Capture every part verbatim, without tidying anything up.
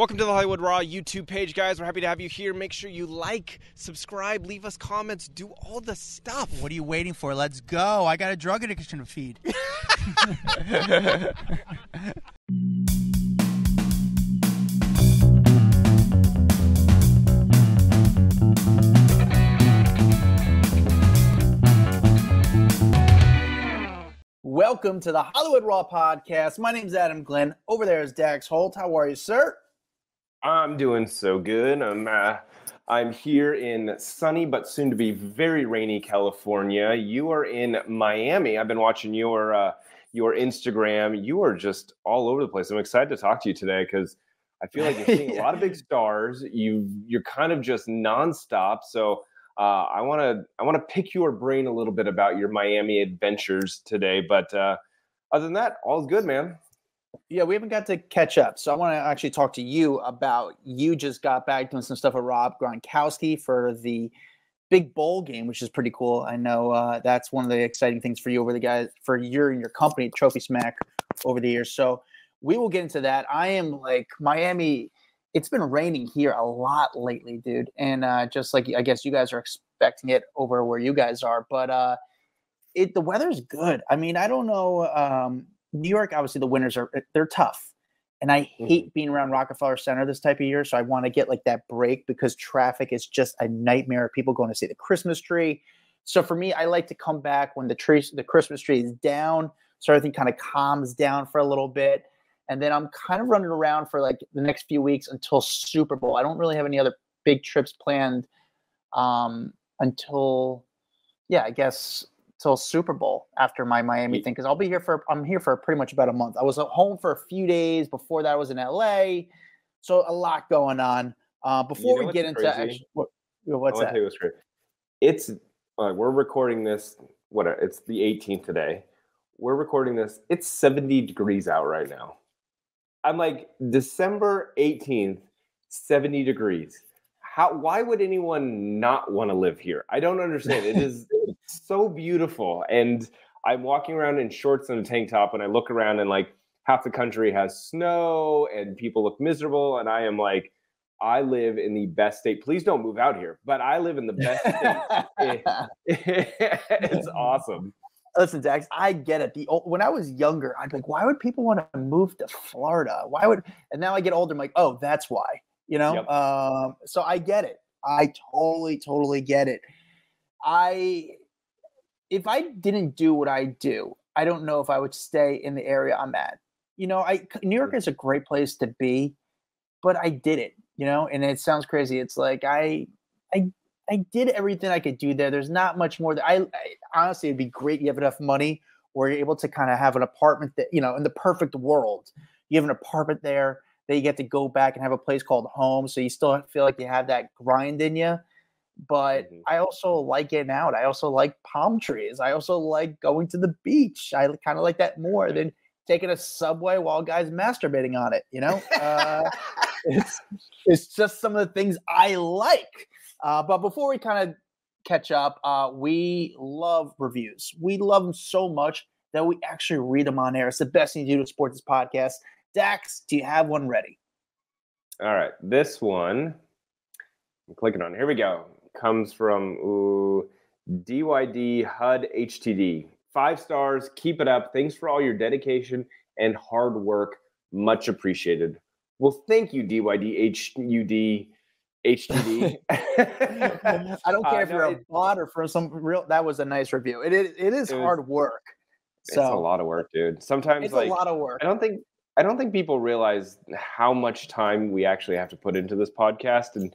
Welcome to the Hollywood Raw YouTube page, guys. We're happy to have you here. Make sure you like, subscribe, leave us comments, do all the stuff. What are you waiting for? Let's go. I got a drug addiction to feed. Welcome to the Hollywood Raw podcast. My name's Adam Glyn. Over there is Dax Holt. How are you, sir? I'm doing so good. I'm uh, I'm here in sunny but soon to be very rainy California. You are in Miami. I've been watching your uh, your Instagram. You are just all over the place. I'm excited to talk to you today because I feel like you're seeing yeah. a lot of big stars. You you're kind of just nonstop. So uh, I want to I want to pick your brain a little bit about your Miami adventures today. But uh, other than that, all's good, man. Yeah, we haven't got to catch up. So I want to actually talk to you about you just got back doing some stuff with Rob Gronkowski for the big bowl game, which is pretty cool. I know uh, that's one of the exciting things for you over the guys for your and your company, Trophy Smack, over the years. So we will get into that. I am like Miami. It's been raining here a lot lately, dude. And uh, just like I guess you guys are expecting it over where you guys are. But uh, it the weather's good. I mean, I don't know. Um, New York, obviously, the winters are they're tough, and I hate being around Rockefeller Center this type of year. So I want to get like that break because traffic is just a nightmare. People going to see the Christmas tree. So for me, I like to come back when the tree, the Christmas tree is down, so everything kind of calms down for a little bit, and then I'm kind of running around for like the next few weeks until Super Bowl. I don't really have any other big trips planned um, until, yeah, I guess. Till Super Bowl after my Miami thing, because I'll be here for I'm here for pretty much about a month. I was home for a few days before that. I was in L A, so a lot going on. Uh, before you know we get into actually, what, what's that? What's it's uh, we're recording this. What it's the eighteenth today. We're recording this. It's seventy degrees out right now. I'm like December eighteenth, seventy degrees. How? Why would anyone not want to live here? I don't understand. It is. So beautiful, and I'm walking around in shorts and a tank top, and I look around, and like half the country has snow, and people look miserable, and I am like, I live in the best state. Please don't move out here, but I live in the best state. It's awesome. Listen, Dax, I get it. The when I was younger, I'd be like, why would people want to move to Florida? Why would? And now I get older, I'm like, oh, that's why. You know. Yep. Um, so I get it. I totally, totally get it. I. If I didn't do what I do, I don't know if I would stay in the area I'm at. You know, I New York is a great place to be, but I did it, you know, and it sounds crazy. It's like I I, I did everything I could do there. There's not much more. That I, I honestly, it'd be great. You have enough money or you're able to kind of have an apartment that, you know, in the perfect world, you have an apartment there that you get to go back and have a place called home. So you still feel like you have that grind in you. But I also like getting out. I also like palm trees. I also like going to the beach. I kind of like that more than taking a subway while guys masturbating on it. You know, uh, it's it's just some of the things I like. Uh, but before we kind of catch up, uh, we love reviews. We love them so much that we actually read them on air. It's the best thing to do to support this podcast. Dax, do you have one ready? All right, this one. I'm clicking on. Here we go. Comes from ooh, D Y D H U D H T D. Five stars. Keep it up. Thanks for all your dedication and hard work. Much appreciated. Well, thank you, D Y D H U D H T D. I don't care uh, if no, you're a bot or for some real. That was a nice review. It is. It, it is it was, hard work. So. It's a lot of work, dude. Sometimes it's like, a lot of work. I don't think. I don't think people realize how much time we actually have to put into this podcast and.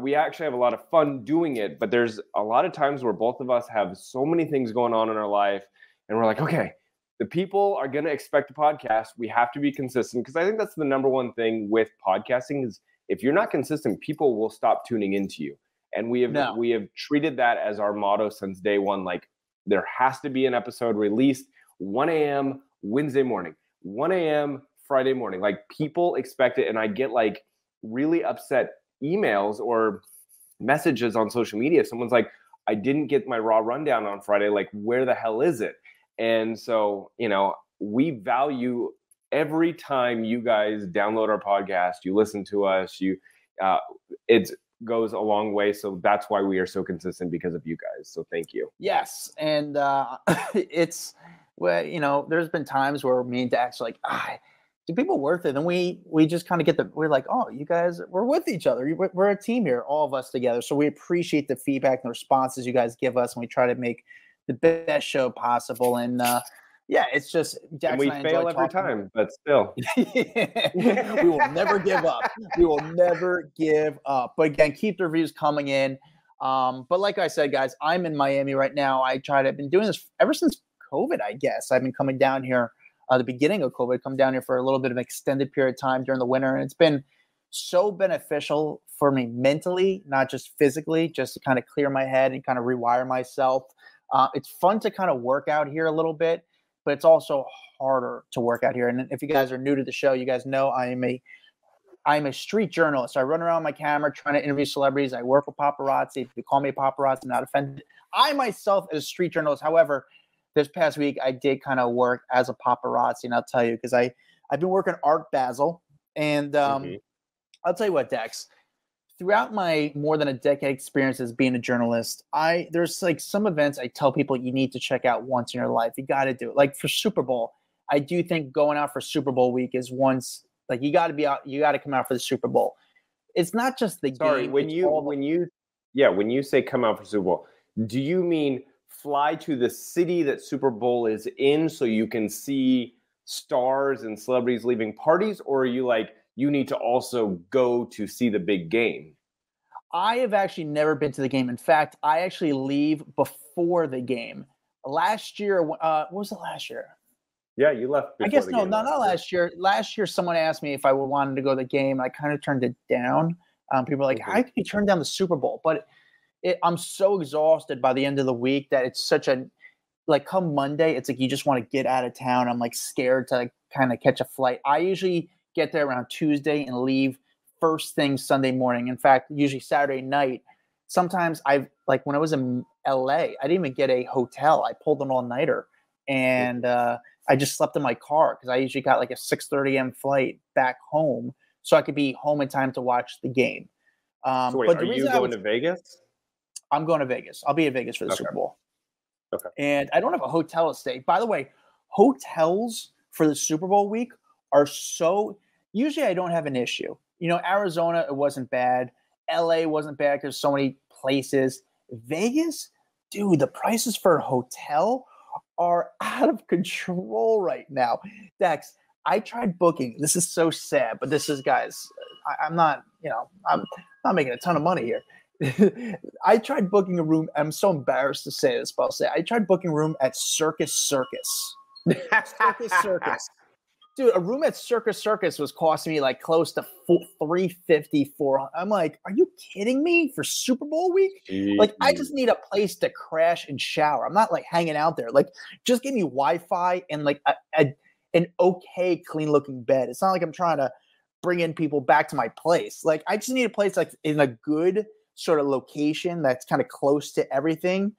We actually have a lot of fun doing it, but there's a lot of times where both of us have so many things going on in our life, and we're like, okay, the people are going to expect a podcast. We have to be consistent, because I think that's the number one thing with podcasting is if you're not consistent, people will stop tuning into you. And we have no. we have treated that as our motto since day one. Like there has to be an episode released one a m Wednesday morning, one a m Friday morning. Like people expect it, and I get like really upset emails or messages on social media. Someone's like, I didn't get my raw rundown on Friday. Like, where the hell is it? And so, you know, we value every time you guys download our podcast, you listen to us, you uh, it goes a long way. So that's why we are so consistent, because of you guys. So thank you. Yes. And uh, it's, well, you know, there's been times where me and Dax are like, ah, do people worth it? And we we just kind of get the, we're like, oh, you guys, we're with each other. We're a team here, all of us together. So we appreciate the feedback and the responses you guys give us. And we try to make the best show possible. And uh, yeah, it's just, Dax and we and I fail every time, but still. We will never give up. We will never give up. But again, keep the reviews coming in. Um, but like I said, guys, I'm in Miami right now. I tried, I've been doing this ever since COVID, I guess. I've been coming down here. Uh, the beginning of COVID, come down here for a little bit of an extended period of time during the winter. And it's been so beneficial for me mentally, not just physically, just to kind of clear my head and kind of rewire myself. Uh, it's fun to kind of work out here a little bit, but it's also harder to work out here. And if you guys are new to the show, you guys know I am a, I'm a street journalist. I run around my camera trying to interview celebrities. I work with paparazzi. If you call me paparazzi, I'm not offended. I myself is a street journalist. However, this past week, I did kind of work as a paparazzi, and I'll tell you, because I, I've been working Art Basel, and um, mm-hmm. I'll tell you what, Dax, throughout my more than a decade experience as being a journalist, I there's like some events I tell people you need to check out once in your life. You got to do it. Like for Super Bowl, I do think going out for Super Bowl week is once, like you got to be out, you got to come out for the Super Bowl. It's not just the Sorry, game. When you, when you, yeah, when you say come out for Super Bowl, do you mean fly to the city that Super Bowl is in so you can see stars and celebrities leaving parties? Or are you like, you need to also go to see the big game? I have actually never been to the game. In fact, I actually leave before the game. Last year, uh, what was it last year? Yeah, you left before I guess, the no, game. No, not last year. Last year, someone asked me if I wanted to go to the game. I kind of turned it down. Um, people were like, mm-hmm. how can you turn down the Super Bowl? But It, I'm so exhausted by the end of the week that it's such a like come Monday, it's like you just want to get out of town. I'm like scared to like, kind of catch a flight. I usually get there around Tuesday and leave first thing Sunday morning. In fact, usually Saturday night. Sometimes I've like when I was in L A, I didn't even get a hotel. I pulled an all-nighter and uh, I just slept in my car because I usually got like a six thirty a m flight back home so I could be home in time to watch the game. Um, so wait, but are you going was, to Vegas? I'm going to Vegas. I'll be in Vegas for the okay. Super Bowl. Okay. And I don't have a hotel to stay. By the way, hotels for the Super Bowl week are so – usually I don't have an issue. You know, Arizona, it wasn't bad. L A wasn't bad. There's so many places. Vegas, dude, the prices for a hotel are out of control right now. Dax, I tried booking. This is so sad, but this is – guys, I, I'm not – you know, I'm not making a ton of money here. I tried booking a room. I'm so embarrassed to say this, but I'll say I tried booking a room at Circus Circus. Circus Circus, dude. A room at Circus Circus was costing me like close to three fifty, four hundred. I'm like, are you kidding me for Super Bowl week? Jeez. Like, I just need a place to crash and shower. I'm not like hanging out there. Like, just give me Wi-Fi and like a, a, an okay, clean-looking bed. It's not like I'm trying to bring in people back to my place. Like, I just need a place like in a good sort of location that's kind of close to everything.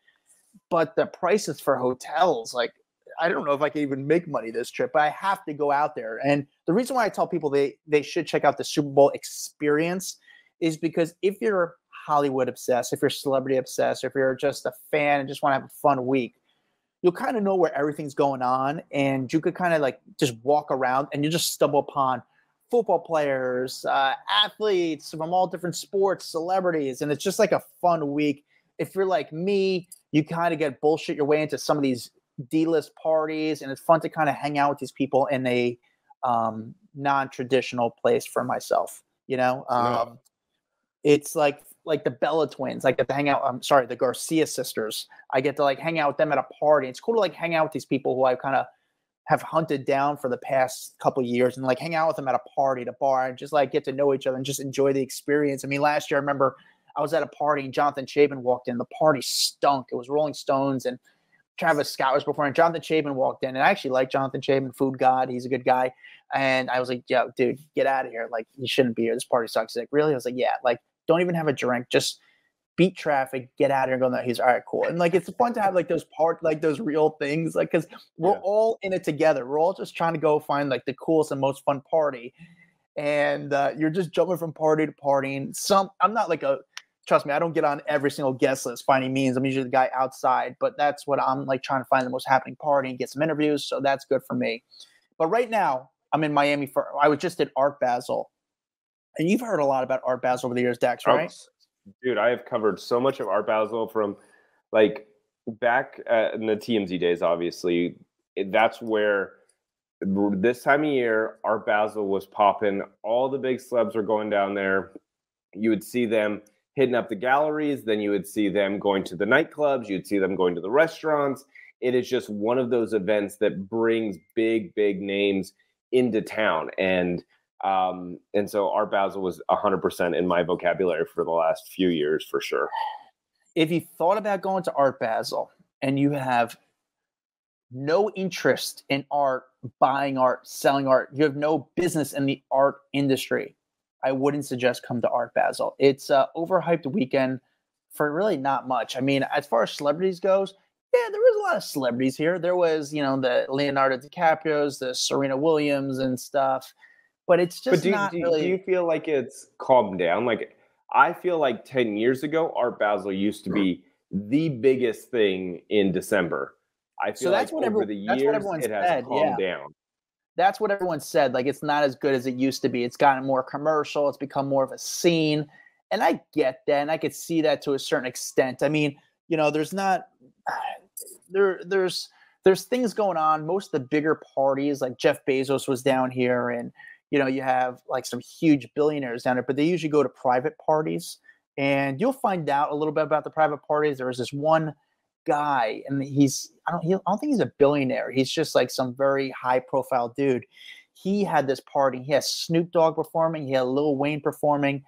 But the prices for hotels, like, I don't know if I can even make money this trip, but I have to go out there. And the reason why I tell people they, they should check out the Super Bowl experience is because if you're Hollywood obsessed, if you're celebrity obsessed, or if you're just a fan and just want to have a fun week, you'll kind of know where everything's going on. And you could kind of like just walk around and you just stumble upon football players, uh, athletes from all different sports, celebrities, and it's just like a fun week. If you're like me, you kind of get bullshit your way into some of these D-list parties, and it's fun to kind of hang out with these people in a um, non-traditional place for myself. You know, um, yeah. It's like like the Bella twins. I get to hang out. I'm sorry, the Garcia sisters. I get to like hang out with them at a party. It's cool to like hang out with these people who I kind of have hunted down for the past couple of years and like hang out with them at a party, at a bar, and just like get to know each other and just enjoy the experience. I mean, last year I remember I was at a party and Jonathan Chapin walked in. The party stunk. It was Rolling Stones and Travis Scott was performing. Jonathan Chapin walked in, and I actually like Jonathan Chapin, food god. He's a good guy. And I was like, yo, dude, get out of here. Like, you shouldn't be here. This party sucks. He's like, really? I was like, yeah, like, don't even have a drink. Just beat traffic, get out of here and go, no, he's all right, cool. And like, it's fun to have like those part, like those real things, like, cause we're yeah. all in it together. We're all just trying to go find like the coolest and most fun party. And uh, you're just jumping from party to party. And some, I'm not like a, trust me, I don't get on every single guest list by any means. I'm usually the guy outside, but that's what I'm like trying to find the most happening party and get some interviews. So that's good for me. But right now I'm in Miami for, I was just at Art Basel, and you've heard a lot about Art Basel over the years, Dax, right? Oh. Dude, I have covered so much of Art Basel from, like, back uh, in the T M Z days, obviously. That's where, this time of year, Art Basel was popping. All the big celebs were going down there. You would see them hitting up the galleries. Then you would see them going to the nightclubs. You'd see them going to the restaurants. It is just one of those events that brings big, big names into town. And Um, and so Art Basel was one hundred percent in my vocabulary for the last few years, for sure. If you thought about going to Art Basel and you have no interest in art, buying art, selling art, you have no business in the art industry, I wouldn't suggest come to Art Basel. It's an overhyped weekend for really not much. I mean, as far as celebrities goes, yeah, there was a lot of celebrities here. There was, you know, the Leonardo DiCaprios, the Serena Williams and stuff. But it's just but do, not do, really. Do you feel like it's calmed down? Like, I feel like ten years ago, Art Basel used to be the biggest thing in December. I feel so that's like what over every, the years, it has said, calmed yeah. down. That's what everyone said. Like, it's not as good as it used to be. It's gotten more commercial. It's become more of a scene. And I get that. And I could see that to a certain extent. I mean, you know, there's not – there. there's there's things going on. Most of the bigger parties, like Jeff Bezos was down here, and – you know, you have like some huge billionaires down there, but they usually go to private parties, and you'll find out a little bit about the private parties. There was this one guy, and he's, I don't, he, I don't think he's a billionaire. He's just like some very high profile dude. He had this party. He had Snoop Dogg performing. He had Lil Wayne performing.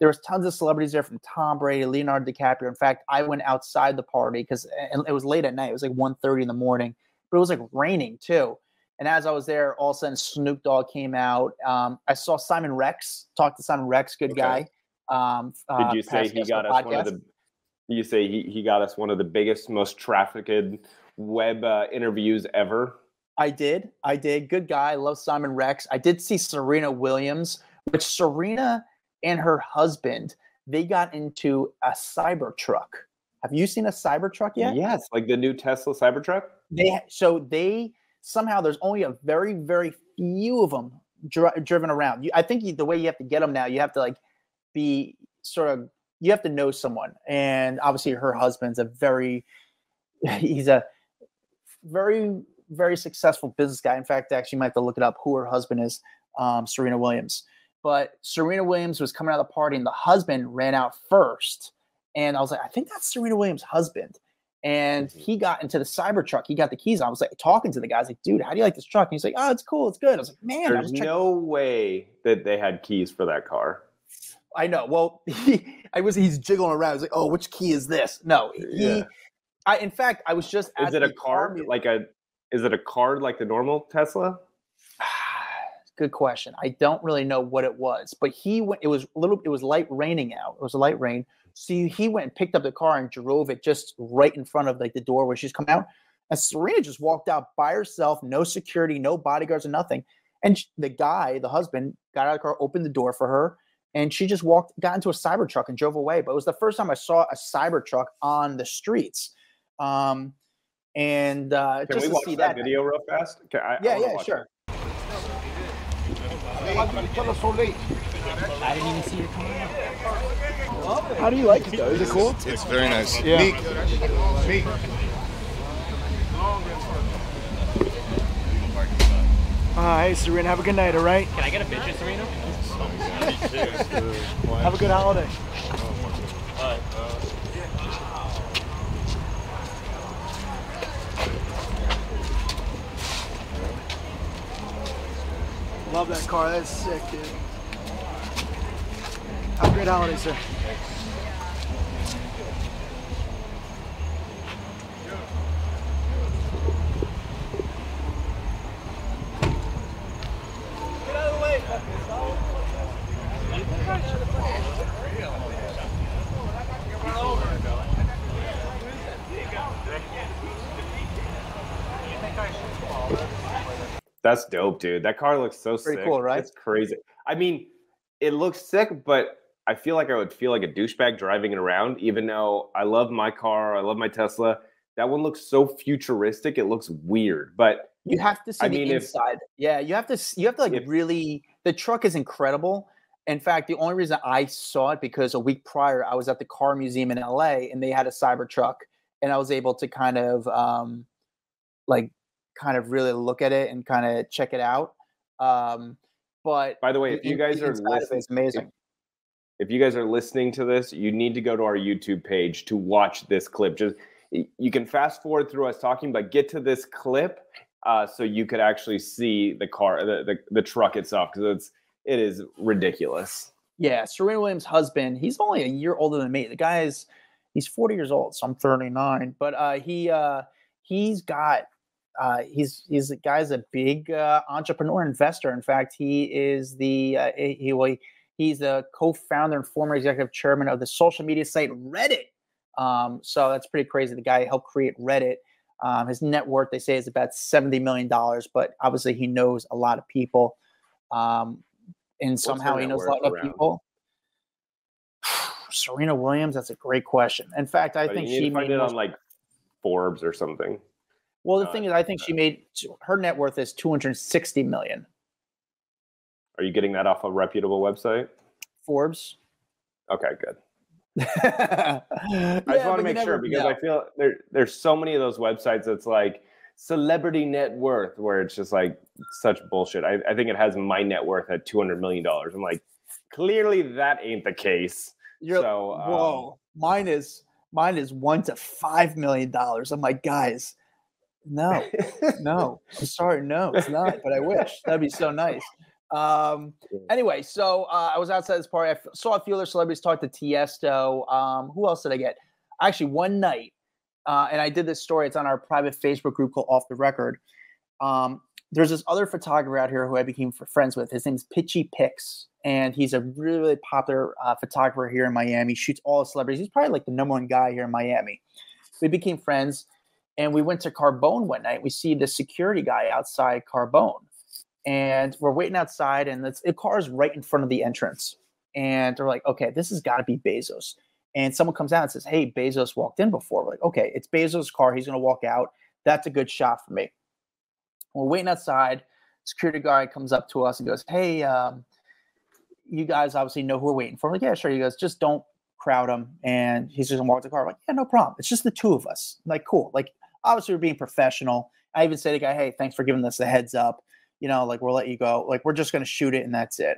There was tons of celebrities there, from Tom Brady, Leonardo DiCaprio. In fact, I went outside the party because it was late at night. It was like one thirty in the morning, but it was like raining too. And as I was there, all of a sudden Snoop Dogg came out. Um, I saw Simon Rex, talked to Simon Rex, good okay. guy. Um, Did you uh, say he got us podcast. one of the? You say he, he got us one of the biggest, most trafficked web uh, interviews ever. I did, I did. Good guy. I love Simon Rex. I did see Serena Williams, which Serena and her husband, they got into a Cybertruck. Have you seen a Cybertruck yet? Yes, like the new Tesla Cybertruck. They so they. Somehow there's only a very, very few of them dri- driven around. You, I think you, the way you have to get them now, you have to like be sort of, you have to know someone. And obviously her husband's a very, he's a very, very successful business guy. In fact, actually you might have to look it up who her husband is, um, Serena Williams. But Serena Williams was coming out of the party and the husband ran out first. And I was like, I think that's Serena Williams' husband. And he got into the Cybertruck. He got the keys on. I was like talking to the guy. I was like, dude, how do you like this truck? And he's like, oh, it's cool. It's good. I was like, man. There's no way that they had keys for that car. I know. Well, he, I was he's jiggling around. I was like, oh, which key is this? No. He, yeah. I, in fact, I was just. Is it a card? Like a, is it a card like the normal Tesla? Good question. I don't really know what it was. But he went, it was a little, it was light raining out. It was a light rain. So he went and picked up the car and drove it just right in front of like the door where she's come out. And Serena just walked out by herself, no security, no bodyguards or nothing. And she, the guy, the husband, got out of the car, opened the door for her, and she just walked, got into a Cybertruck and drove away. But it was the first time I saw a Cybertruck on the streets. Um, and uh, Can just we watch see that, that video real fast? Okay, I, yeah, I yeah, sure. It. I didn't even see your car. How do you like it though? Is it cool? It's, it's very nice. Yeah. Meek. Meek. Uh, hey Serena, have a good night, all right? Can I get a picture, Serena? Have a good holiday. Love that car. That's sick, dude. Have a great holiday, sir. Get out of the way. Run over. That's dope, dude. That car looks so Pretty sick. Pretty cool, right? It's crazy. I mean, it looks sick, but I feel like I would feel like a douchebag driving it around, even though I love my car. I love my Tesla. That one looks so futuristic. It looks weird, but you have to see I the mean, inside. If, yeah, you have to. You have to like if, really. The truck is incredible. In fact, the only reason I saw it because a week prior I was at the car museum in L A and they had a Cybertruck, and I was able to kind of um, like kind of really look at it and kind of check it out. Um, but by the way, the, if you guys are listening, it's amazing. If, If you guys are listening to this, you need to go to our YouTube page to watch this clip. Just you can fast forward through us talking, but get to this clip uh, so you could actually see the car, the the, the truck itself, because it's it is ridiculous. Yeah, Serena Williams' husband, he's only a year older than me. The guy is he's forty years old, so I'm thirty-nine. But uh, he uh, he's got uh, he's he's the guy's a big uh, entrepreneur investor. In fact, he is the uh, he well. He, He's the co-founder and former executive chairman of the social media site Reddit. Um, so that's pretty crazy. The guy helped create Reddit. Um, his net worth, they say, is about seventy million dollars, but obviously he knows a lot of people. Um, and somehow he knows a lot around? of people. Serena Williams, that's a great question. In fact, I but think she made it on like Forbes or something. Well, the uh, thing is, I think she made her net worth is two hundred sixty million dollars. Are you getting that off a reputable website? Forbes. Okay, good. I yeah, just want to make never, sure because no. I feel there, there's so many of those websites that's like celebrity net worth where it's just like such bullshit. I, I think it has my net worth at two hundred million dollars. I'm like, clearly that ain't the case. You're, so, whoa, um, mine is mine is one to five million dollars. I'm like, guys, no, no, I'm sorry. No, it's not, but I wish. That'd be so nice. Um, anyway, so uh, I was outside this party. I f- saw a few other celebrities talk to Tiesto. Um, who else did I get? Actually, one night, uh, and I did this story. It's on our private Facebook group called Off the Record. Um, there's this other photographer out here who I became friends with. His name's Pitchy Picks, and he's a really, really popular uh, photographer here in Miami. Shoots all celebrities. He's probably like the number one guy here in Miami. We became friends, and we went to Carbone one night. We see the security guy outside Carbone. And we're waiting outside, and it's, the car is right in front of the entrance. And they're like, okay, this has got to be Bezos. And someone comes out and says, hey, Bezos walked in before. We're like, okay, it's Bezos' car. He's going to walk out. That's a good shot for me. We're waiting outside. Security guard comes up to us and goes, hey, um, you guys obviously know who we're waiting for. We're like, yeah, sure. He goes, just don't crowd him. And he's just going to walk to the car. We're like, yeah, no problem. It's just the two of us. I'm like, cool. Like, obviously, we're being professional. I even said to the guy, hey, thanks for giving us a heads up. You know, like, we'll let you go. Like, we're just going to shoot it, and that's it.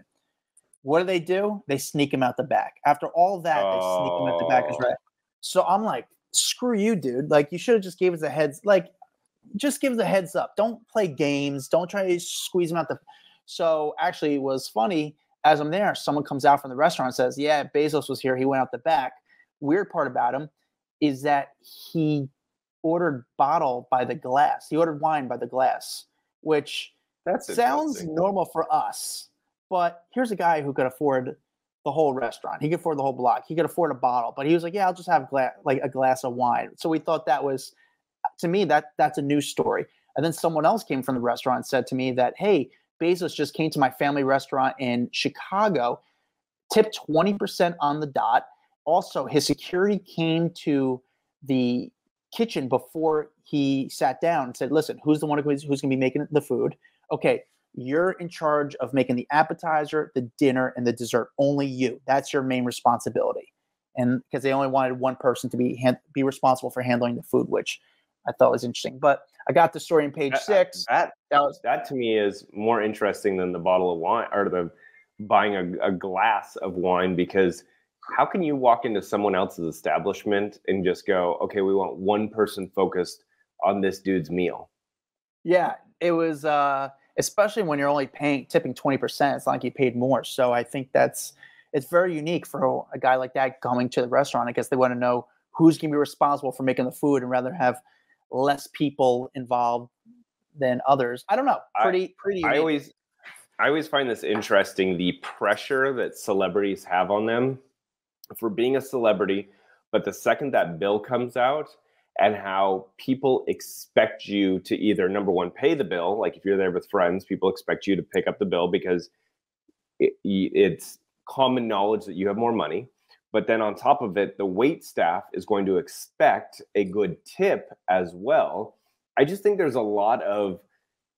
What do they do? They sneak him out the back. After all that, oh. they sneak him out the back. As well. So I'm like, screw you, dude. Like, you should have just gave us a heads – like, just give us a heads up. Don't play games. Don't try to squeeze him out the – so actually it was funny. As I'm there, someone comes out from the restaurant and says, yeah, Bezos was here. He went out the back. Weird part about him is that he ordered bottle by the glass. He ordered wine by the glass, which – that sounds normal for us, but here's a guy who could afford the whole restaurant. He could afford the whole block. He could afford a bottle, but he was like, yeah, I'll just have gla- like a glass of wine. So we thought that was, to me, that that's a news story. And then someone else came from the restaurant and said to me that, hey, Bezos just came to my family restaurant in Chicago, tipped twenty percent on the dot. Also, his security came to the kitchen before he sat down and said, listen, who's the one who's, who's going to be making the food? Okay, you're in charge of making the appetizer, the dinner, and the dessert. Only you. That's your main responsibility. And because they only wanted one person to be hand, be responsible for handling the food, which I thought was interesting. But I got the story on page that, six. That, that, was, that to me is more interesting than the bottle of wine or the buying a, a glass of wine, because how can you walk into someone else's establishment and just go, okay, we want one person focused on this dude's meal? Yeah, it was uh, especially when you're only paying tipping twenty percent. It's not like you paid more. So I think that's it's very unique for a guy like that coming to the restaurant. I guess they want to know who's going to be responsible for making the food and rather have less people involved than others. I don't know. Pretty, I, pretty. Unique. I always, I always find this interesting. The pressure that celebrities have on them for being a celebrity, but the second that bill comes out. and how people expect you to either, number one, pay the bill. Like if you're there with friends, people expect you to pick up the bill because it, it's common knowledge that you have more money. But then on top of it, the wait staff is going to expect a good tip as well. I just think there's a lot of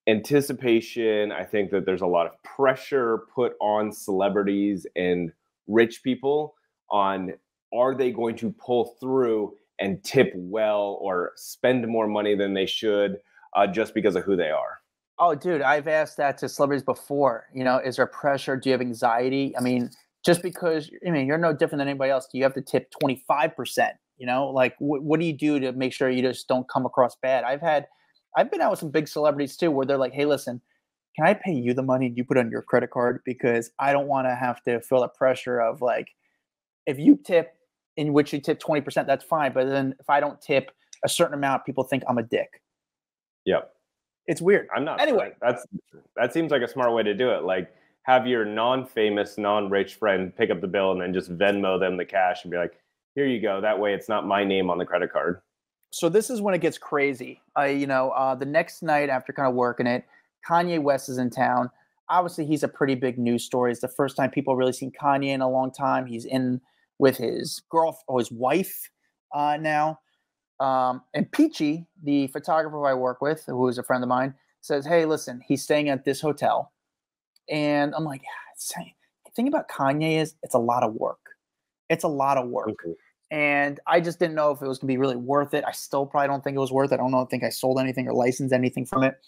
anticipation. I think that there's a lot of pressure put on celebrities and rich people on, are they going to pull through and tip well or spend more money than they should uh, just because of who they are? Oh, dude, I've asked that to celebrities before. You know, is there pressure? Do you have anxiety? I mean, just because, I mean, you're no different than anybody else. Do you have to tip twenty-five percent? You know, like wh- what do you do to make sure you just don't come across bad? I've had, I've been out with some big celebrities too, where they're like, hey, listen, can I pay you the money and you put it on your credit card? Because I don't want to have to feel the pressure of like, if you tip, in which you tip twenty percent, that's fine. But then if I don't tip a certain amount, people think I'm a dick. Yep. It's weird. I'm not. Anyway. That's, that seems like a smart way to do it. Like have your non-famous, non-rich friend pick up the bill and then just Venmo them the cash and be like, here you go. That way it's not my name on the credit card. So this is when it gets crazy. I, you know, uh, the next night after kind of working it, Kanye West is in town. Obviously, he's a pretty big news story. It's the first time people really seen Kanye in a long time. He's in with his girl or his wife uh, now. Um, and Peachy, the photographer who I work with, who is a friend of mine, says, hey, listen, he's staying at this hotel. And I'm like, yeah, it's, the thing about Kanye is it's a lot of work. It's a lot of work. Okay. And I just didn't know if it was going to be really worth it. I still probably don't think it was worth it. I don't know, I think I sold anything or licensed anything from it.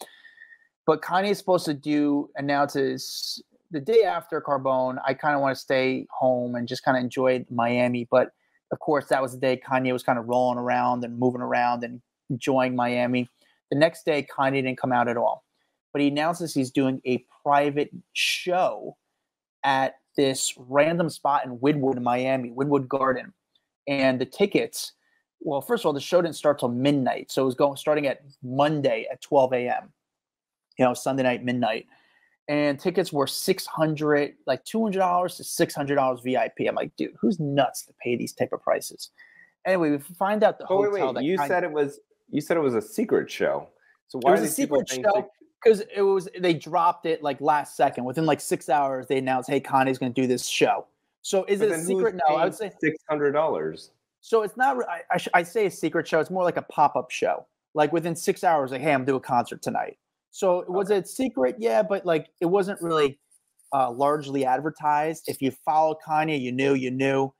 But Kanye is supposed to do, announces the day after Carbone, I kind of want to stay home and just kind of enjoy Miami. But, of course, that was the day Kanye was kind of rolling around and moving around and enjoying Miami. The next day, Kanye didn't come out at all. But he announces he's doing a private show at this random spot in Wynwood, Miami, Wynwood Garden. And the tickets, well, first of all, the show didn't start till midnight. So it was going starting at Monday at twelve a.m., you know, Sunday night, midnight. And tickets were six hundred dollars, like two hundred dollars to six hundred dollars V I P. I'm like, dude, who's nuts to pay these type of prices? Anyway, we find out the oh, hotel. Wait, wait. That you said it was you said it was a secret show. So why it was a secret show? Because it was they dropped it like last second. Within like six hours, they announced, "Hey, Kanye's going to do this show." So is but it a secret? No, I would say six hundred dollars. So it's not. I I, sh- I say a secret show. It's more like a pop-up show. Like within six hours, like, "Hey, I'm doing a concert tonight." So was it secret? Yeah, but like it wasn't really uh, largely advertised. If you followed Kanye, you knew, you knew.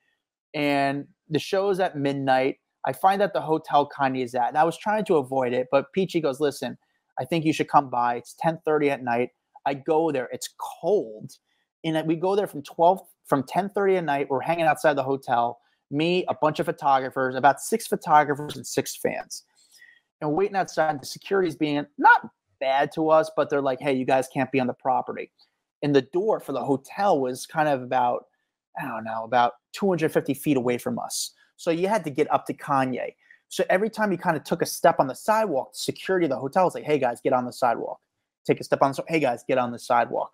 And the show is at midnight. I find out the hotel Kanye is at. And I was trying to avoid it, but Peachy goes, listen, I think you should come by. It's ten thirty at night. I go there. It's cold. And we go there from twelve, from ten thirty at night. We're hanging outside the hotel. Me, a bunch of photographers, about six photographers and six fans. And we're waiting outside. The security's being not bad to us, but they're like, hey, you guys can't be on the property. And the door for the hotel was kind of about, I don't know, about two hundred fifty feet away from us. So you had to get up to Kanye. So every time he kind of took a step on the sidewalk, the security of the hotel was like, hey guys, get on the sidewalk. Take a step on the sidewalk. Hey guys, get on the sidewalk.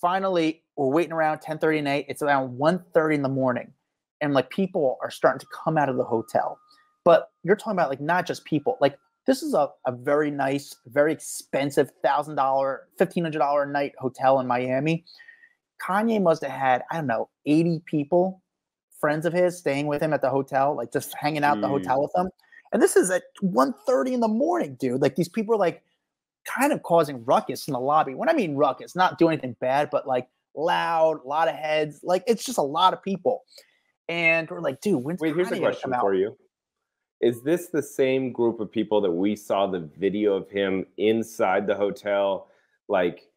Finally, we're waiting around ten thirty at night. It's around one thirty in the morning. And like people are starting to come out of the hotel. But you're talking about like not just people, like this is a, a very nice, very expensive one thousand dollars, fifteen hundred dollars a night hotel in Miami. Kanye must have had, I don't know, eighty people, friends of his, staying with him at the hotel, like just hanging out at the hotel with them. And this is at one thirty in the morning, dude. Like these people are like kind of causing ruckus in the lobby. When I mean ruckus, not doing anything bad, but like loud, a lot of heads. Like it's just a lot of people. And we're like, dude, when's Wait, Kanye here's a question for you. Is this the same group of people that we saw the video of him inside the hotel, like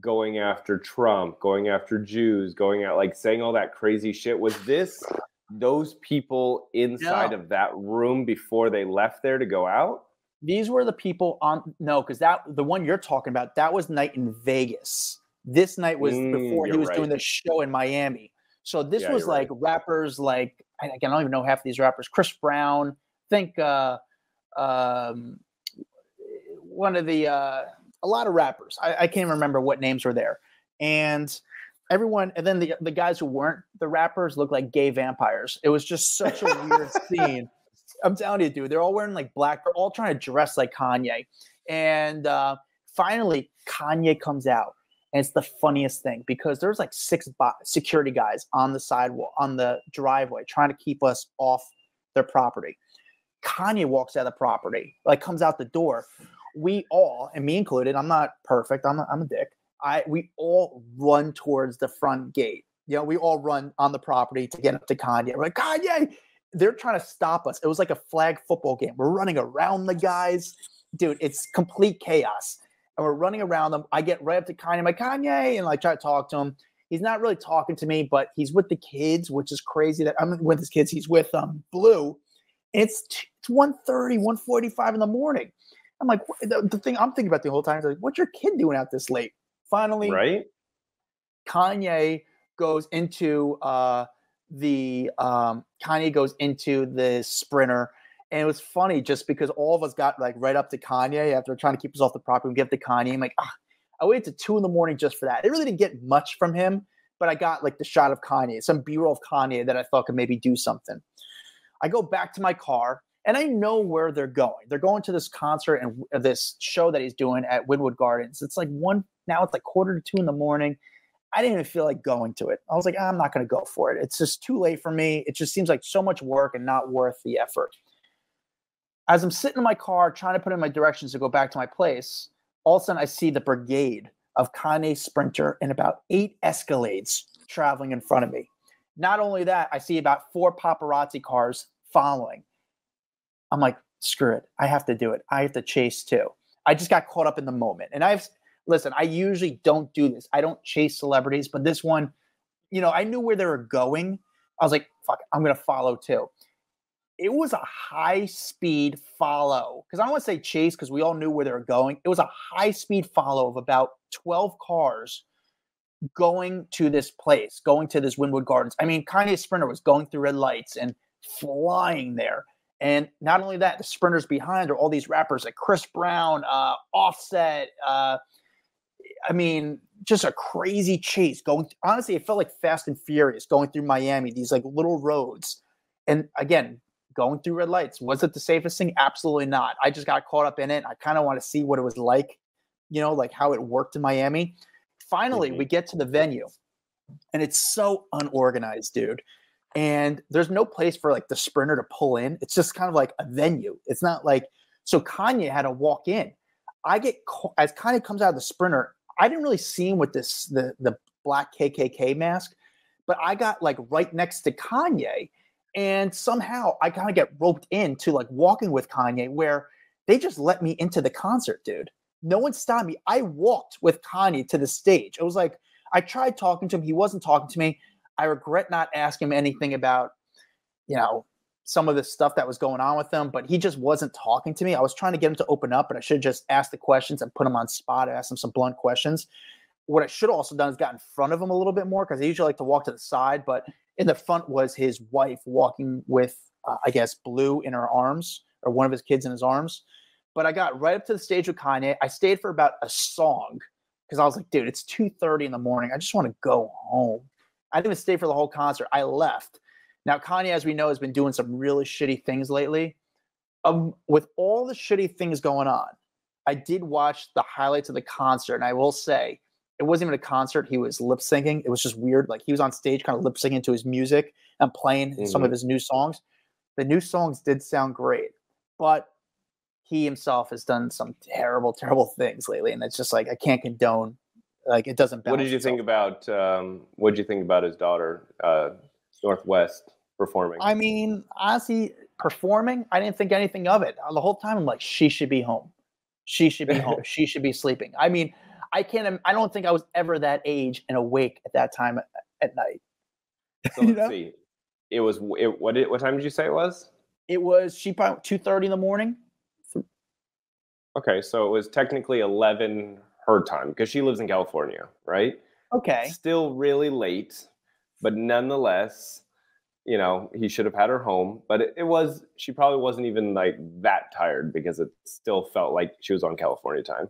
going after Trump, going after Jews, going out, like saying all that crazy shit? Was this those people inside no. of that room before they left there to go out? These were the people on – no, because that the one you're talking about, that was night in Vegas. This night was mm, before he was right. doing the show in Miami. So this yeah, was like right. rappers like – I don't even know half of these rappers. Chris Brown. Think uh, um, one of the uh, a lot of rappers. I, I can't remember what names were there, and everyone. And then the the guys who weren't the rappers looked like gay vampires. It was just such a weird scene. I'm telling you, dude, they're all wearing like black. They're all trying to dress like Kanye. And uh, finally, Kanye comes out. And it's the funniest thing because there's like six bo- security guys on the sidewalk, on the driveway, trying to keep us off their property. Kanye walks out of the property, like comes out the door. We all, and me included, I'm not perfect. I'm a, I'm a dick. I we all run towards the front gate. You know, we all run on the property to get up to Kanye. We're like, Kanye, they're trying to stop us. It was like a flag football game. We're running around the guys, dude. It's complete chaos. And we're running around them. I get right up to Kanye. I'm like, Kanye, and I like, try to talk to him. He's not really talking to me, but he's with the kids, which is crazy. That I'm with his kids. He's with um Blue. And it's one thirty, one forty-five in the morning. I'm like, the, the thing I'm thinking about the whole time is like, what's your kid doing out this late? Finally, right? Kanye goes into uh, the um, Kanye goes into the Sprinter. And it was funny just because all of us got like right up to Kanye after trying to keep us off the property. We get to Kanye. I'm like, ah, I waited to two in the morning just for that. It really didn't get much from him, but I got like the shot of Kanye, some B-roll of Kanye that I thought could maybe do something. I go back to my car and I know where they're going. They're going to this concert and uh, this show that he's doing at Wynwood Gardens. It's like one now. It's like quarter to two in the morning. I didn't even feel like going to it. I was like, ah, I'm not going to go for it. It's just too late for me. It just seems like so much work and not worth the effort. As I'm sitting in my car trying to put in my directions to go back to my place, all of a sudden I see the brigade of Kanye Sprinter and about eight Escalades traveling in front of me. Not only that, I see about four paparazzi cars following. I'm like, screw it. I have to do it. I have to chase too. I just got caught up in the moment. And I've, listen, I usually don't do this. I don't chase celebrities, but this one, you know, I knew where they were going. I was like, fuck, I'm going to follow too. It was a high-speed follow. Because I don't want to say chase because we all knew where they were going. It was a high-speed follow of about twelve cars going to this place, going to this Wynwood Gardens. I mean, Kanye Sprinter was going through red lights and flying there. And not only that, the Sprinters behind are all these rappers like Chris Brown, uh, Offset. Uh, I mean, just a crazy chase. Going th- Honestly, it felt like Fast and Furious going through Miami, these like little roads. And again, going through red lights. Was it the safest thing? Absolutely not. I just got caught up in it. I kind of want to see what it was like, you know, like how it worked in Miami. Finally, mm-hmm. we get to the venue and it's so unorganized, dude. And there's no place for like the Sprinter to pull in. It's just kind of like a venue. It's not like, so Kanye had to walk in. I get, as Kanye comes out of the Sprinter, I didn't really see him with this, the, the black K K K mask, but I got like right next to Kanye. And somehow I kind of get roped into like walking with Kanye where they just let me into the concert, dude. No one stopped me. I walked with Kanye to the stage. It was like, I tried talking to him. He wasn't talking to me. I regret not asking him anything about, you know, some of the stuff that was going on with him, but he just wasn't talking to me. I was trying to get him to open up, but I should have just asked the questions and put him on spot. I asked him some blunt questions. What I should have also done is got in front of him a little bit more because I usually like to walk to the side, but in the front was his wife walking with, uh, I guess, Blue in her arms or one of his kids in his arms. But I got right up to the stage with Kanye. I stayed for about a song because I was like, dude, it's two thirty in the morning. I just want to go home. I didn't even stay for the whole concert. I left. Now, Kanye, as we know, has been doing some really shitty things lately. Um, with all the shitty things going on, I did watch the highlights of the concert, and I will say, it wasn't even a concert. He was lip syncing. It was just weird. Like he was on stage kind of lip syncing to his music and playing mm-hmm. some of his new songs. The new songs did sound great, but he himself has done some terrible, terrible things lately. And it's just like, I can't condone, like it doesn't balance. What did you itself. think about, um, what did you think about his daughter, uh, North West performing? I mean, honestly, performing, I didn't think anything of it. The whole time I'm like, she should be home. She should be home. She should be sleeping. I mean, I can't. I don't think I was ever that age and awake at that time at night. So let's you know? see. It was. It, what? Did, what time did you say it was? It was. She probably two thirty in the morning. Okay, so it was technically eleven her time because she lives in California, right? Okay. Still really late, but nonetheless, you know, he should have had her home. But it, it was. She probably wasn't even like that tired because it still felt like she was on California time.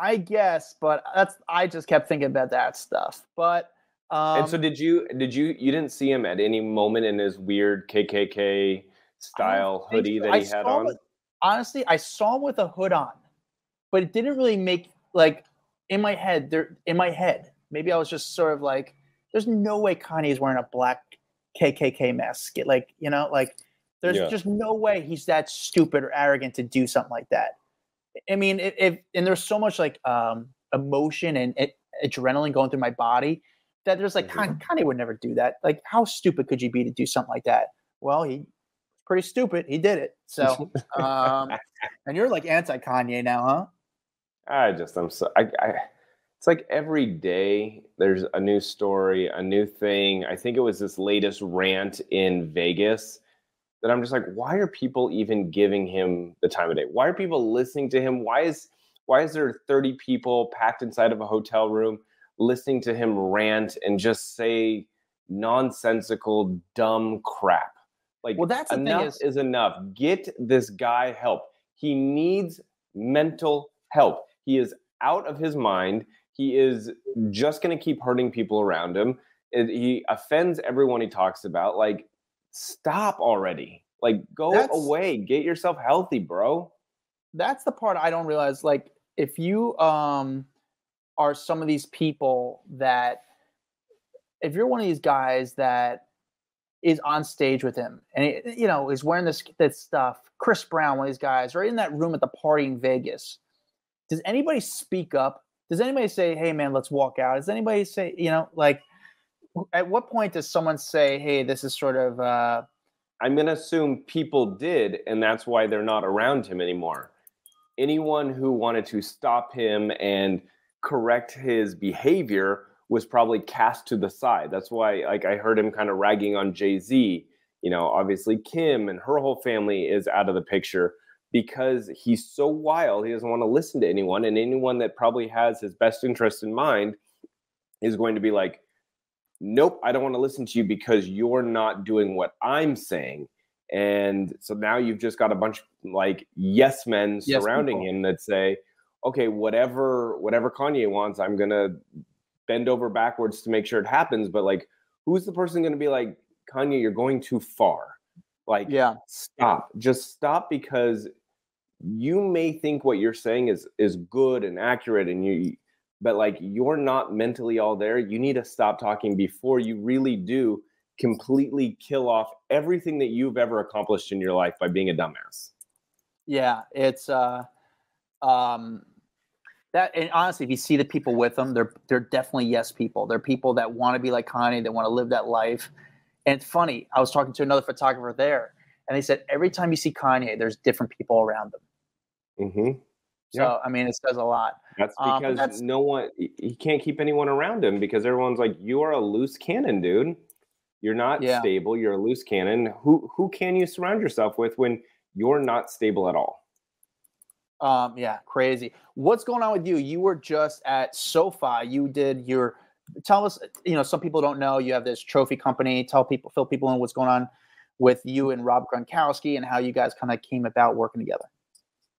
I guess, but that's I just kept thinking about that stuff. But um, and so did you? Did you? You didn't see him at any moment in his weird K K K style hoodie so. that he I had on? With, honestly, I saw him with a hood on, but it didn't really make like in my head. There, in my head, maybe I was just sort of like, "There's no way Kanye is wearing a black K K K mask." Like, you know, like there's yeah. just no way he's that stupid or arrogant to do something like that. I mean, if, if and there's so much like um, emotion and it, adrenaline going through my body that there's like mm-hmm. Kanye would never do that. Like, how stupid could you be to do something like that? Well, he's pretty stupid. He did it. So, um, and you're like anti-Kanye now, huh? I just I'm so I. I It's like every day there's a new story, a new thing. I think it was this latest rant in Vegas that I'm just like, why are people even giving him the time of day? Why are people listening to him? Why is why is there thirty people packed inside of a hotel room listening to him rant and just say nonsensical, dumb crap? Like, well, that's enough is-, is enough. Get this guy help. He needs mental help. He is out of his mind. He is just going to keep hurting people around him. It, he offends everyone he talks about. Like, stop already. Like, go that's, away. Get yourself healthy, bro. That's the part I don't realize. Like, if you um, are some of these people that – if you're one of these guys that is on stage with him and, it, you know, is wearing this, this stuff, Chris Brown, one of these guys, right in that room at the party in Vegas, does anybody speak up? Does anybody say, hey, man, let's walk out? Does anybody say, you know, like, at what point does someone say, hey, this is sort of... Uh, I'm going to assume people did, and that's why they're not around him anymore. Anyone who wanted to stop him and correct his behavior was probably cast to the side. That's why, like, I heard him kind of ragging on Jay-Z. You know, obviously Kim and her whole family is out of the picture, because he's so wild, he doesn't want to listen to anyone, and anyone that probably has his best interest in mind is going to be like, nope, I don't want to listen to you because you're not doing what I'm saying. And so now you've just got a bunch of like yes men yes, surrounding people. him that say, okay, whatever whatever Kanye wants, I'm going to bend over backwards to make sure it happens. But like, who's the person going to be like, Kanye, you're going too far? Like, yeah. stop. Just stop, because you may think what you're saying is is good and accurate, and you, but like, you're not mentally all there. You need to stop talking before you really do completely kill off everything that you've ever accomplished in your life by being a dumbass. Yeah, it's uh, um, that. And honestly, if you see the people with them, they're they're definitely yes people. They're people that want to be like Kanye. They want to live that life. And it's funny, I was talking to another photographer there, and they said every time you see Kanye, there's different people around them. Mm-hmm. Yeah. So, I mean, it says a lot. That's because um, that's, no one, he can't keep anyone around him, because everyone's like, you are a loose cannon, dude. You're not yeah. stable. You're a loose cannon. Who who can you surround yourself with when you're not stable at all? Um, yeah, crazy. What's going on with you? You were just at SoFi. You did your... Tell us, you know, some people don't know you have this trophy company. Tell people, fill people in what's going on with you and Rob Gronkowski and how you guys kind of came about working together.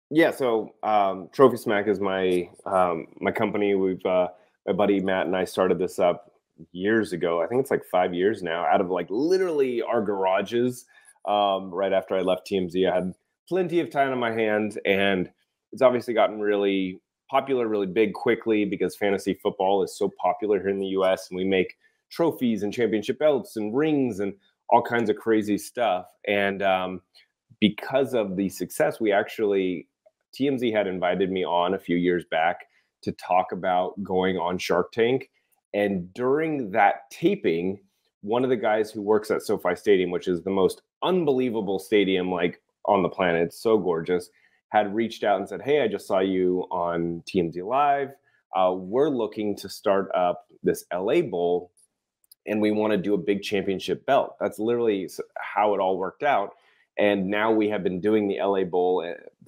Yeah, so um, Trophy Smack is my um, my company. We've uh, my buddy Matt and I started this up years ago. I think it's like five years now. Out of like literally our garages, um, right after I left T M Z, I had plenty of time on my hands, and it's obviously gotten really popular really big quickly because fantasy football is so popular here in the U S, and we make trophies and championship belts and rings and all kinds of crazy stuff. And um, because of the success, we actually, T M Z had invited me on a few years back to talk about going on Shark Tank. And during that taping, one of the guys who works at SoFi Stadium, which is the most unbelievable stadium like on the planet, it's so gorgeous, had reached out and said, hey, I just saw you on T M Z Live. Uh, we're looking to start up this L A Bowl, and we want to do a big championship belt. That's literally how it all worked out. And now we have been doing the L A Bowl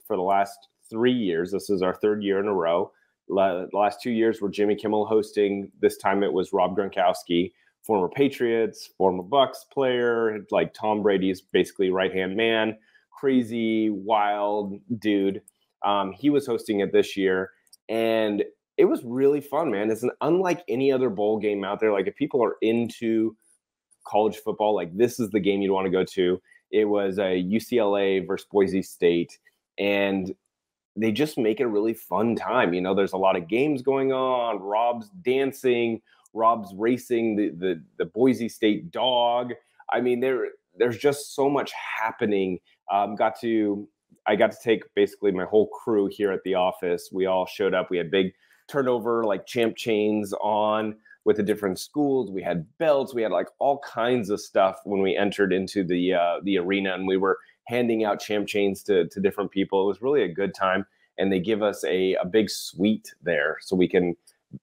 for the last three years. This is our third year in a row. La- the last two years were Jimmy Kimmel hosting. This time it was Rob Gronkowski, former Patriots, former Bucks player, like Tom Brady's basically right-hand man. Crazy, wild dude. Um, he was hosting it this year, and it was really fun, man. It's an, unlike any other bowl game out there. Like, if people are into college football, like, this is the game you'd want to go to. It was a U C L A versus Boise State, and they just make it a really fun time. You know, there's a lot of games going on. Rob's dancing, Rob's racing the the, the Boise State dog. I mean, there there's just so much happening. Um, got to I got to take basically my whole crew here at the office. We all showed up. We had big turnover, like champ chains on with the different schools. We had belts. We had like all kinds of stuff when we entered into the uh, the arena, and we were handing out champ chains to, to different people. It was really a good time. And they give us a, a big suite there so we can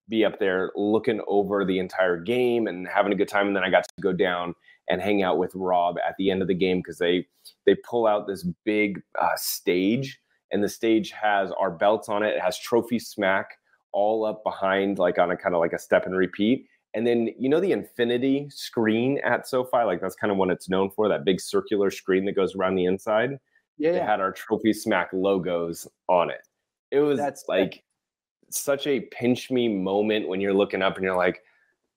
be up there looking over the entire game and having a good time. And then I got to go down and hang out with Rob at the end of the game, because they, they pull out this big uh, stage, and the stage has our belts on it. It has Trophy Smack all up behind, like on a kind of like a step and repeat. And then, you know, the infinity screen at SoFi, like that's kind of what it's known for, that big circular screen that goes around the inside. Yeah. They had our Trophy Smack logos on it. It was that's like that. Such a pinch me moment when you're looking up and you're like,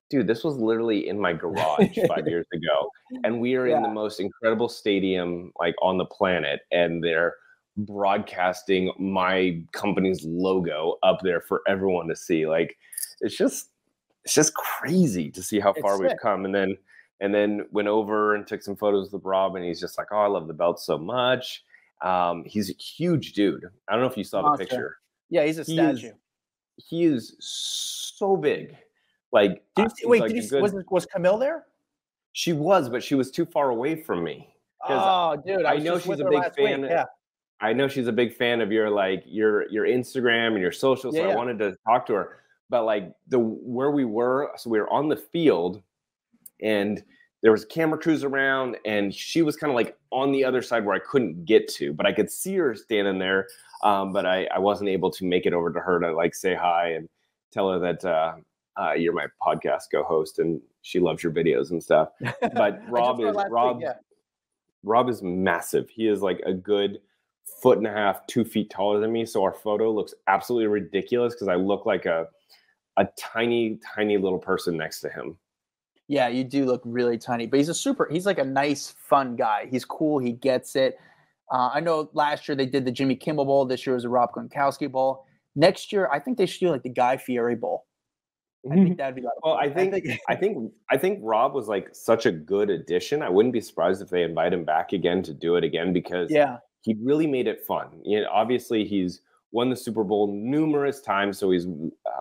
dude, this was literally in my garage five years ago. And we are yeah. in the most incredible stadium like on the planet, and they're broadcasting my company's logo up there for everyone to see. Like, it's just, it's just crazy to see how far we've come. And then, and then went over and took some photos with Rob, and he's just like, oh, I love the belt so much. Um, he's a huge dude. I don't know if you saw the picture. Yeah. He's a statue. He is so big. Like, did you, wait, like did you, good, was, was Camille there? She was, but she was too far away from me. Oh dude. I, I know she's a big fan. Yeah. I know she's a big fan of your, like your, your Instagram and your social. So yeah, yeah. I wanted to talk to her. But like the where we were, so we were on the field, and there was camera crews around, and she was kind of like on the other side where I couldn't get to, but I could see her standing there. Um, but I, I wasn't able to make it over to her to like say hi and tell her that uh, uh, you're my podcast co-host and she loves your videos and stuff. But Rob is Rob. Week, yeah. Rob is massive. He is like a good foot and a half, two feet taller than me. So our photo looks absolutely ridiculous because I look like a a tiny, tiny little person next to him. Yeah, you do look really tiny, but he's a super, he's like a nice, fun guy. He's cool. He gets it. Uh, I know last year they did the Jimmy Kimmel Bowl. This year was the Rob Gronkowski Bowl. Next year, I think they should do like the Guy Fieri Bowl. I think that'd be a lot of fun. Well, I think, I think, I think, I think Rob was like such a good addition. I wouldn't be surprised if they invite him back again to do it again, because yeah, he really made it fun. You know, obviously he's won the Super Bowl numerous times. So he's, uh,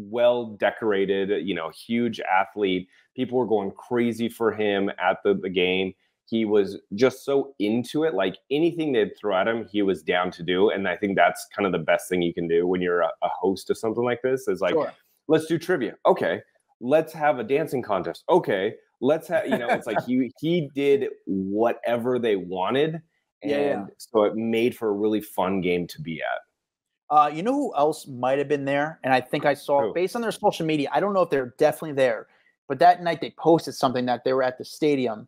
well decorated, you know, huge athlete. People were going crazy for him at the, the game. He was just so into it. Like anything they'd throw at him, he was down to do. And I think that's kind of the best thing you can do when you're a, a host of something like this is like, sure, let's do trivia. Okay. Let's have a dancing contest. Okay. Let's have, you know, it's like he, he did whatever they wanted. And yeah, so it made for a really fun game to be at. Uh, you know who else might have been there? And I think I saw, who? Based on their social media, I don't know if they're definitely there, but that night they posted something that they were at the stadium,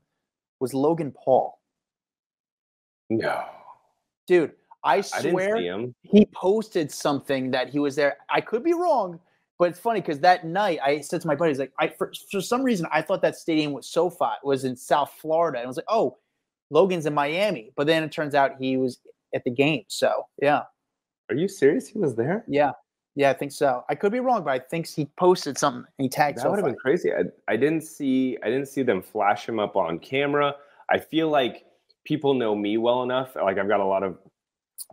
was Logan Paul. No. Dude, I swear I didn't see him. He posted something that he was there. I could be wrong, but it's funny because that night I said to my buddies, like, I for, for some reason I thought that stadium was SoFi, it was in South Florida. And I was like, oh, Logan's in Miami. But then it turns out he was at the game. So, yeah. Are you serious? He was there? Yeah. Yeah, I think so. I could be wrong, but I think he posted something and he tagged That would have been crazy. I, I didn't see I didn't see them flash him up on camera. I feel like people know me well enough. Like I've got a lot of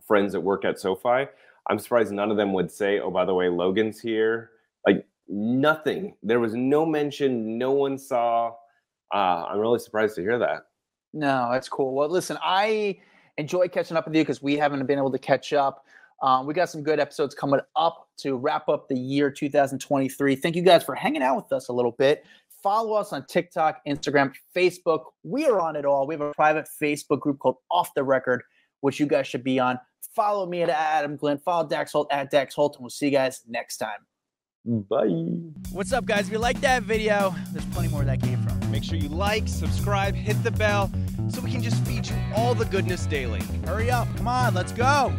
friends that work at SoFi. I'm surprised none of them would say, oh, by the way, Logan's here. Like nothing. There was no mention. No one saw. Uh, I'm really surprised to hear that. No, that's cool. Well, listen, I enjoy catching up with you because we haven't been able to catch up. Um, we got some good episodes coming up to wrap up the year two thousand twenty-three. Thank you guys for hanging out with us a little bit. Follow us on TikTok, Instagram, Facebook. We are on it all. We have a private Facebook group called Off the Record, which you guys should be on. Follow me at Adam Glyn. Follow Dax Holt at Dax Holt, and we'll see you guys next time. Bye. What's up, guys? If you liked that video, there's plenty more that came from. Make sure you like, subscribe, hit the bell, so we can just feed you all the goodness daily. Hurry up. Come on. Let's go.